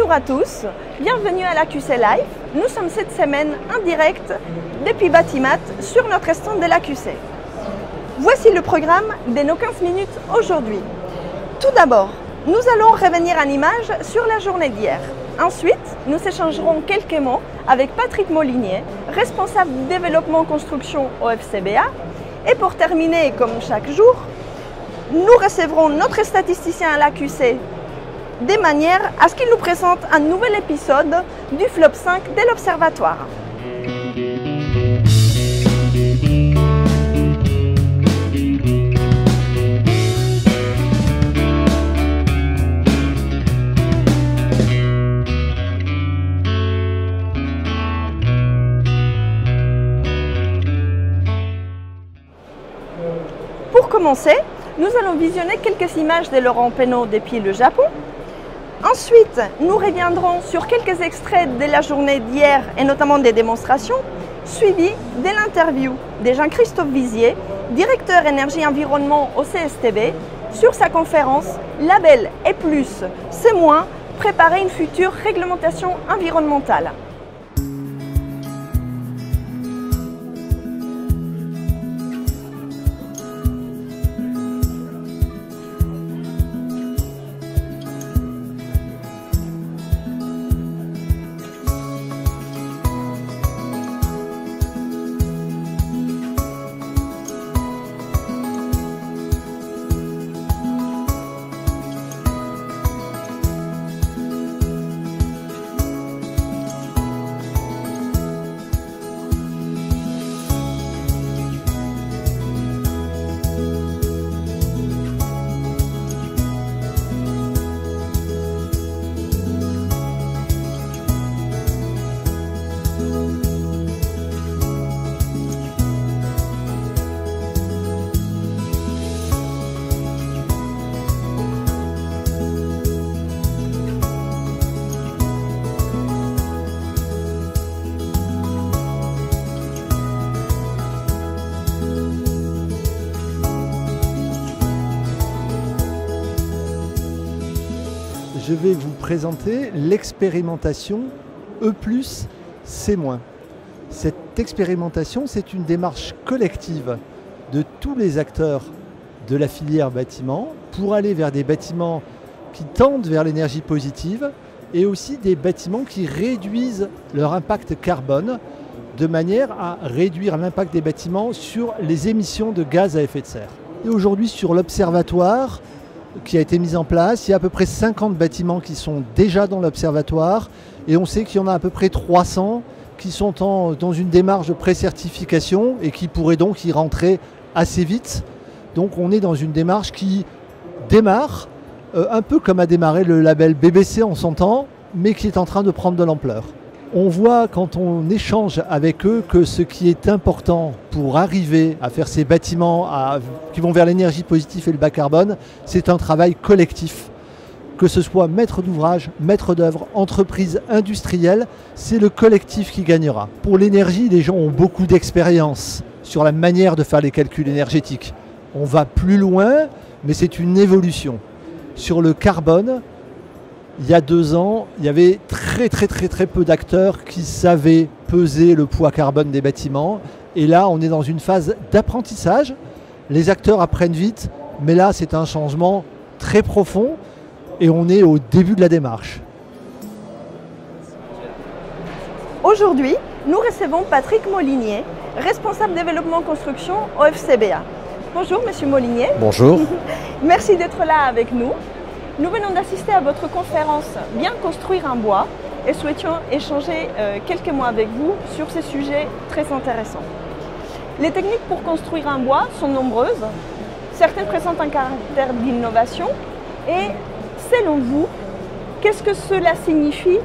Bonjour à tous, bienvenue à l'AQC Live. Nous sommes cette semaine en direct depuis BATIMAT sur notre stand de l'AQC. Voici le programme de nos 15 minutes aujourd'hui. Tout d'abord, nous allons revenir en images sur la journée d'hier. Ensuite, nous échangerons quelques mots avec Patrick Molinier, responsable développement-construction au FCBA. Et pour terminer, comme chaque jour, nous recevrons notre statisticien à l'AQC de manière à ce qu'il nous présente un nouvel épisode du Flop 5 de l'Observatoire. Pour commencer, nous allons visionner quelques images de Laurent Penneau depuis le Japon. Ensuite, nous reviendrons sur quelques extraits de la journée d'hier et notamment des démonstrations, suivies de l'interview de Jean-Christophe Vizier, directeur énergie environnement au CSTB, sur sa conférence « Label E+, C-, préparer une future réglementation environnementale ». Je vais vous présenter l'expérimentation E+, C-. Cette expérimentation, c'est une démarche collective de tous les acteurs de la filière bâtiment pour aller vers des bâtiments qui tendent vers l'énergie positive et aussi des bâtiments qui réduisent leur impact carbone de manière à réduire l'impact des bâtiments sur les émissions de gaz à effet de serre. Et aujourd'hui, sur l'observatoire qui a été mise en place, il y a à peu près 50 bâtiments qui sont déjà dans l'observatoire et on sait qu'il y en a à peu près 300 qui sont dans une démarche de pré-certification et qui pourraient donc y rentrer assez vite. Donc on est dans une démarche qui démarre, un peu comme a démarré le label BBC on s'entend, mais qui est en train de prendre de l'ampleur. On voit quand on échange avec eux que ce qui est important pour arriver à faire ces bâtiments qui vont vers l'énergie positive et le bas carbone, c'est un travail collectif. Que ce soit maître d'ouvrage, maître d'œuvre, entreprise industrielle, c'est le collectif qui gagnera. Pour l'énergie, les gens ont beaucoup d'expérience sur la manière de faire les calculs énergétiques. On va plus loin, mais c'est une évolution. Sur le carbone, il y a 2 ans, il y avait très peu d'acteurs qui savaient peser le poids carbone des bâtiments. Et là, on est dans une phase d'apprentissage. Les acteurs apprennent vite, mais là, c'est un changement très profond et on est au début de la démarche. Aujourd'hui, nous recevons Patrick Molinier, responsable développement-construction au FCBA. Bonjour, monsieur Molinier. Bonjour. Merci d'être là avec nous. Nous venons d'assister à votre conférence « Bien construire un bois » et souhaitions échanger quelques mots avec vous sur ces sujets très intéressants. Les techniques pour construire un bois sont nombreuses, certaines présentent un caractère d'innovation et, selon vous, qu'est-ce que cela signifie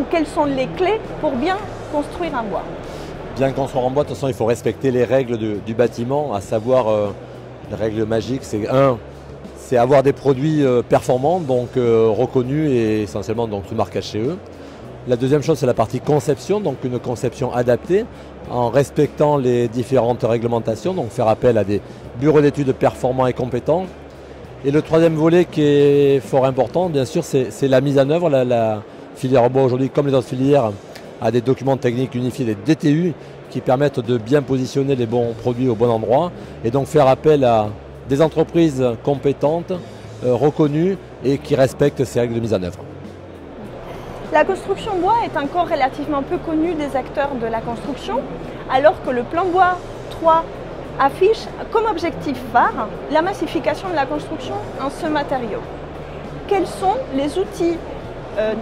ou quelles sont les clés pour bien construire un bois? Bien construire un bois, de toute façon, il faut respecter les règles du bâtiment, à savoir, les règles magiques, c'est c'est avoir des produits performants, donc reconnus et essentiellement donc sous marque HCE. La deuxième chose, c'est la partie conception, donc une conception adaptée en respectant les différentes réglementations, donc faire appel à des bureaux d'études performants et compétents. Et le troisième volet qui est fort important, bien sûr, c'est la mise en œuvre, filière bois aujourd'hui, comme les autres filières, a des documents techniques unifiés, des DTU, qui permettent de bien positionner les bons produits au bon endroit et donc faire appel à des entreprises compétentes, reconnues et qui respectent ces règles de mise en œuvre. La construction bois est encore relativement peu connue des acteurs de la construction, alors que le plan bois 3 affiche comme objectif phare la massification de la construction en ce matériau. Quels sont les outils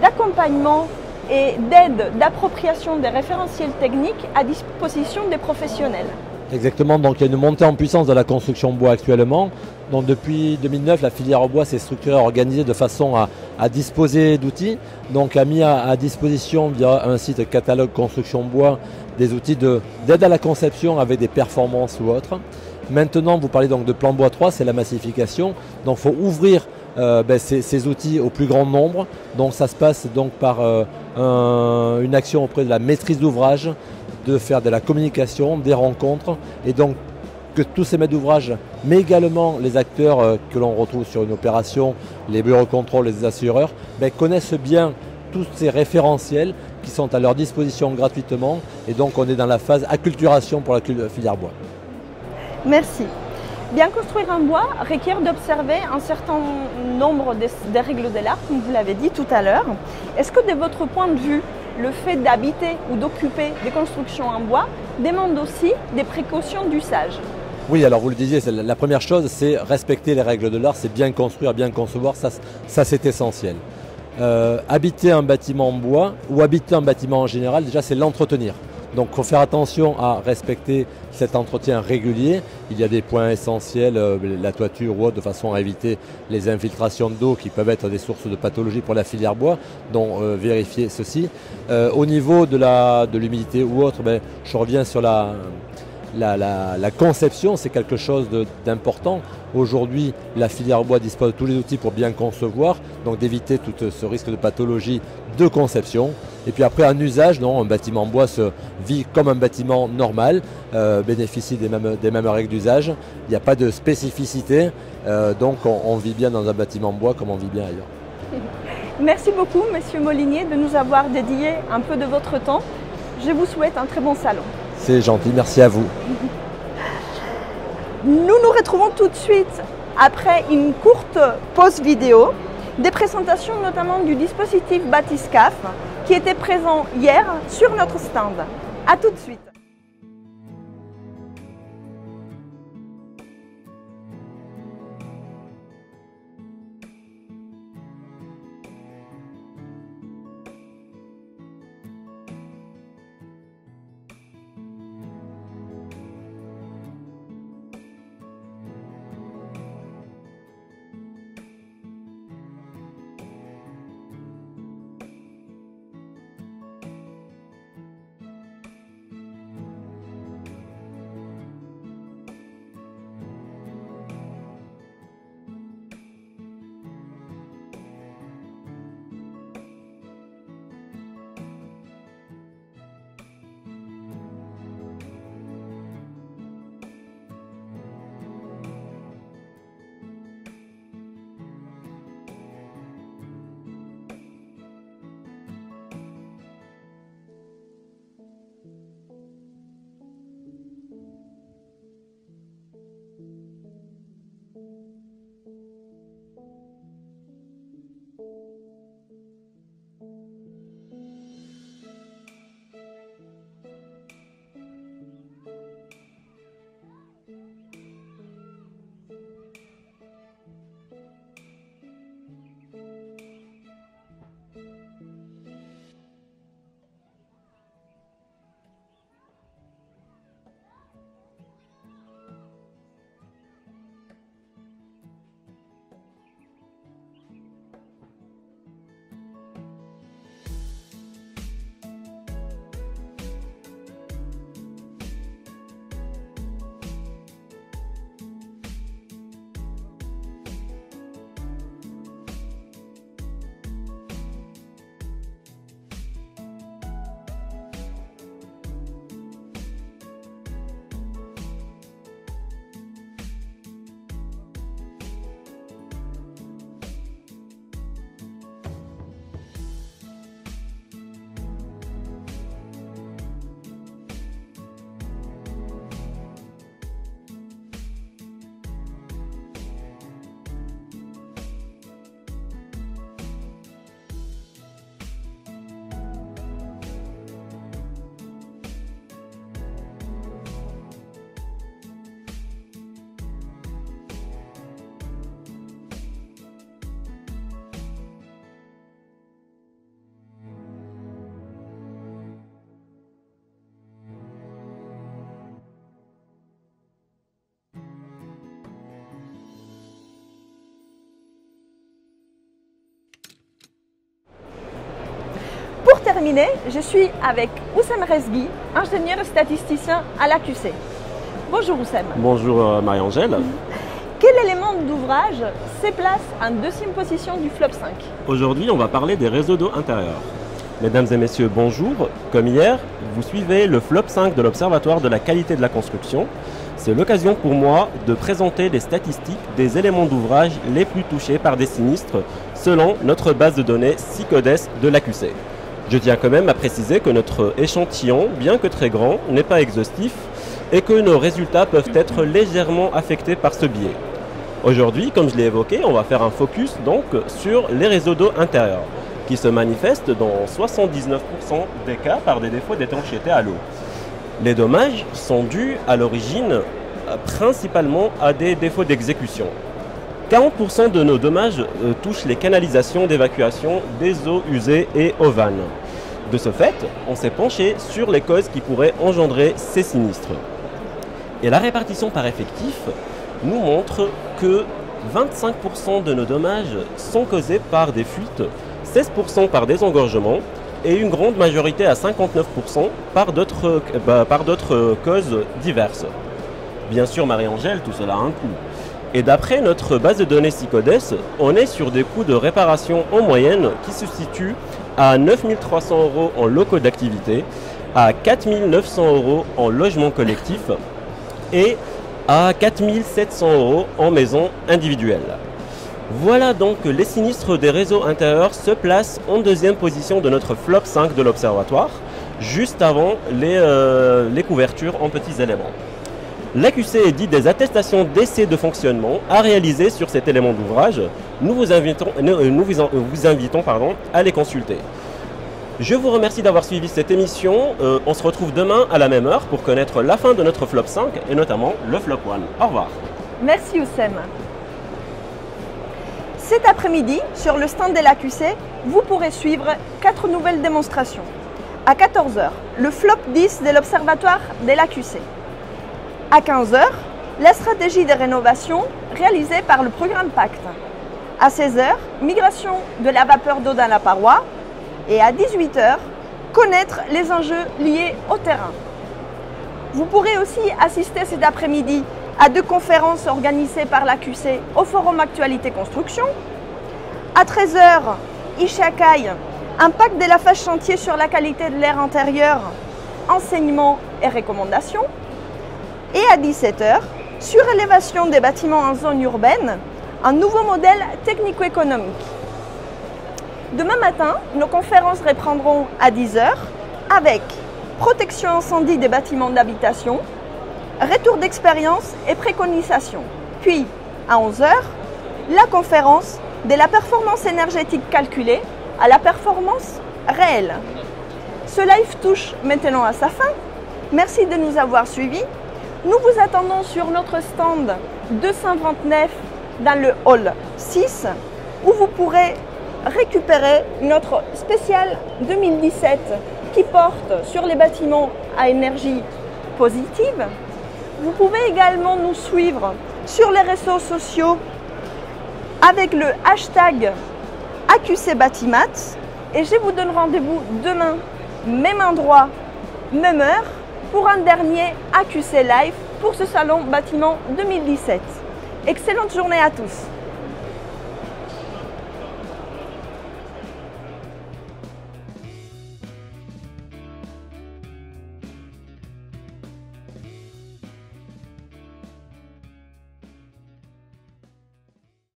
d'accompagnement et d'aide d'appropriation des référentiels techniques à disposition des professionnels? Exactement, donc il y a une montée en puissance de la construction bois actuellement. Donc depuis 2009, la filière bois s'est structurée et organisée de façon à disposer d'outils. Donc a mis à disposition via un site catalogue construction bois des outils d'aide à la conception avec des performances ou autres. Maintenant, vous parlez donc de plan bois 3, c'est la massification. Donc il faut ouvrir ces outils au plus grand nombre. Donc ça se passe donc par une action auprès de la maîtrise d'ouvrage, de faire de la communication, des rencontres, et donc que tous ces maîtres d'ouvrage, mais également les acteurs que l'on retrouve sur une opération, les bureaux de contrôle, les assureurs, connaissent bien tous ces référentiels qui sont à leur disposition gratuitement, et donc on est dans la phase acculturation pour la filière bois. Merci. Bien construire un bois requiert d'observer un certain nombre des règles de l'art, comme vous l'avez dit tout à l'heure. Est-ce que de votre point de vue, le fait d'habiter ou d'occuper des constructions en bois demande aussi des précautions d'usage? Oui, alors vous le disiez, la première chose, c'est respecter les règles de l'art, c'est bien construire, bien concevoir, ça c'est essentiel. Habiter un bâtiment en bois ou habiter un bâtiment en général, déjà c'est l'entretenir. Donc il faut faire attention à respecter cet entretien régulier. Il y a des points essentiels, la toiture ou autre, de façon à éviter les infiltrations d'eau qui peuvent être des sources de pathologie pour la filière bois, donc vérifier ceci. Au niveau de l'humidité ou autre, je reviens sur la conception, c'est quelque chose d'important. Aujourd'hui, la filière bois dispose de tous les outils pour bien concevoir, donc d'éviter tout ce risque de pathologie de conception. Et puis après, un usage, non, un bâtiment en bois se vit comme un bâtiment normal, bénéficie des mêmes règles d'usage, il n'y a pas de spécificité, donc on vit bien dans un bâtiment en bois comme on vit bien ailleurs. Merci beaucoup, monsieur Molinier, de nous avoir dédié un peu de votre temps. Je vous souhaite un très bon salon. C'est gentil, merci à vous. Nous nous retrouvons tout de suite après une courte pause vidéo, des présentations notamment du dispositif Batiscaf qui était présent hier sur notre stand. À tout de suite. terminé, je suis avec Oussem Rezbi, ingénieur statisticien à l'AQC. Bonjour Oussem. Bonjour Marie-Angèle. Quel élément d'ouvrage se place en deuxième position du flop 5 ? Aujourd'hui, on va parler des réseaux d'eau intérieure. Mesdames et messieurs, bonjour. Comme hier, vous suivez le flop 5 de l'Observatoire de la qualité de la construction. C'est l'occasion pour moi de présenter les statistiques des éléments d'ouvrage les plus touchés par des sinistres selon notre base de données CICODES de l'AQC. Je tiens quand même à préciser que notre échantillon, bien que très grand, n'est pas exhaustif et que nos résultats peuvent être légèrement affectés par ce biais. Aujourd'hui, comme je l'ai évoqué, on va faire un focus donc sur les réseaux d'eau intérieure qui se manifestent dans 79% des cas par des défauts d'étanchéité à l'eau. Les dommages sont dus à l'origine principalement à des défauts d'exécution. 40% de nos dommages touchent les canalisations d'évacuation des eaux usées et aux vannes. De ce fait, on s'est penché sur les causes qui pourraient engendrer ces sinistres. Et la répartition par effectif nous montre que 25% de nos dommages sont causés par des fuites, 16% par des engorgements et une grande majorité à 59% par d'autres causes diverses. Bien sûr, Marie-Angèle, tout cela a un coût. Et d'après notre base de données CICODES, on est sur des coûts de réparation en moyenne qui se situent à 9 300 € en locaux d'activité, à 4 900 € en logement collectif et à 4 700 € en maison individuelle. Voilà donc que les sinistres des réseaux intérieurs se placent en deuxième position de notre flop 5 de l'Observatoire, juste avant les couvertures en petits éléments. L'AQC édite des attestations d'essais de fonctionnement à réaliser sur cet élément d'ouvrage. Nous vous invitons à les consulter. Je vous remercie d'avoir suivi cette émission. On se retrouve demain à la même heure pour connaître la fin de notre flop 5 et notamment le flop 1. Au revoir. Merci Oussem. Cet après-midi, sur le stand de l'AQC, vous pourrez suivre 4 nouvelles démonstrations. À 14 h, le flop 10 de l'Observatoire de l'AQC. À 15 h, la stratégie de rénovation réalisée par le programme PACTE. À 16 h, migration de la vapeur d'eau dans la paroi. Et à 18 h, connaître les enjeux liés au terrain. Vous pourrez aussi assister cet après-midi à 2 conférences organisées par l'AQC au Forum Actualité Construction. À 13 h, Ishakai, impact de la phase chantier sur la qualité de l'air intérieur, enseignements et recommandations. Et à 17 h, surélévation des bâtiments en zone urbaine, un nouveau modèle technico-économique. Demain matin, nos conférences reprendront à 10 h avec protection incendie des bâtiments d'habitation, retour d'expérience et préconisation. Puis, à 11 h, la conférence de la performance énergétique calculée à la performance réelle. Ce live touche maintenant à sa fin. Merci de nous avoir suivis. Nous vous attendons sur notre stand 229 dans le hall 6 où vous pourrez récupérer notre spécial 2017 qui porte sur les bâtiments à énergie positive. Vous pouvez également nous suivre sur les réseaux sociaux avec le hashtag AQC BATIMAT et je vous donne rendez-vous demain, même endroit, même heure, pour un dernier AQC Live pour ce salon bâtiment 2017. Excellente journée à tous!